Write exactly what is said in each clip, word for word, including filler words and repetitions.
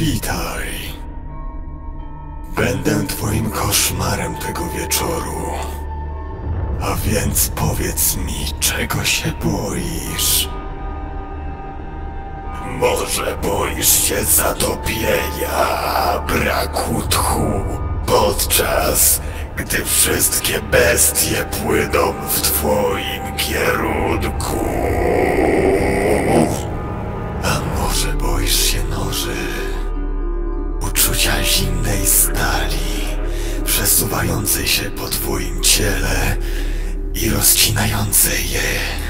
Witaj. Będę twoim koszmarem tego wieczoru. A więc powiedz mi, czego się boisz? Może boisz się zatopienia, braku tchu, podczas gdy wszystkie bestie płyną w twoim kierunku? A może boisz się noży, uczucia zimnej stali, przesuwającej się po twoim ciele i rozcinającej je?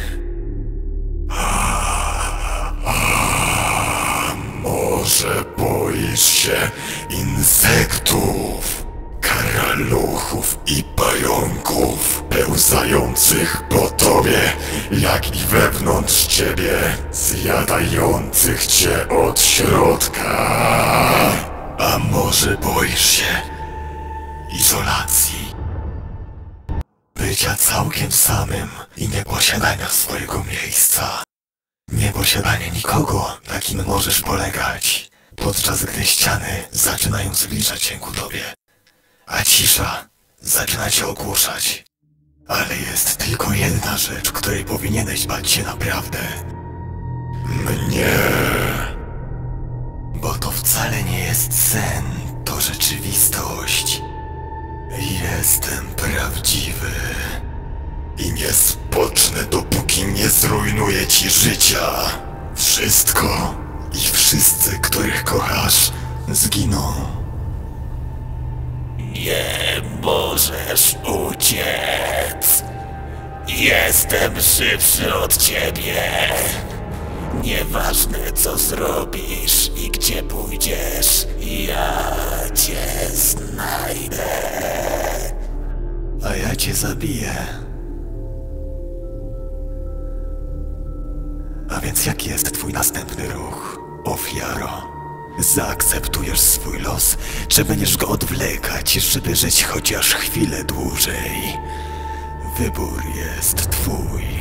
Może boisz się insektów, karaluchów i pająków pełzających po tobie, jak i wewnątrz ciebie, zjadających cię od środka? A może boisz się izolacji, bycia całkiem samym i nieposiadania swojego miejsca? Nieposiadanie nikogo, na kim możesz polegać, podczas gdy ściany zaczynają zbliżać się ku tobie, a cisza zaczyna cię ogłuszać. Ale jest tylko jedna rzecz, której powinieneś bać się naprawdę. Mnie. Bo to wcale nie jest sen, to rzeczywistość. Jestem prawdziwy. I nie spocznę, dopóki nie zrujnuję ci życia. Wszystko i wszyscy, których kochasz, zginą. Nie możesz uciec. Jestem szybszy od ciebie. Nieważne, co zrobisz i gdzie pójdziesz, ja cię znajdę. A ja cię zabiję. A więc jaki jest twój następny ruch, ofiaro? Zaakceptujesz swój los, czy będziesz go odwlekać, żeby żyć chociaż chwilę dłużej? Wybór jest twój.